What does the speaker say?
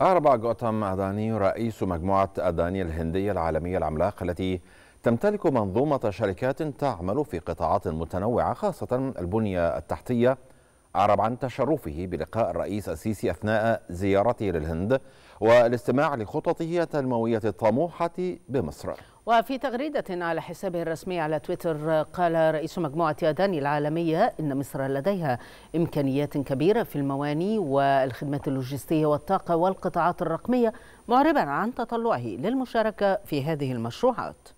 أعرب غوتام أداني رئيس مجموعة أداني الهندية العالمية العملاق التي تمتلك منظومة شركات تعمل في قطاعات متنوعة خاصة البنية التحتية، أعرب عن تشرفه بلقاء الرئيس السيسي أثناء زيارته للهند والاستماع لخططه التنموية الطموحة بمصر. وفي تغريدة على حسابه الرسمي على تويتر، قال رئيس مجموعة أداني العالمية إن مصر لديها إمكانيات كبيرة في المواني والخدمات اللوجستية والطاقة والقطاعات الرقمية، معربا عن تطلعه للمشاركة في هذه المشروعات.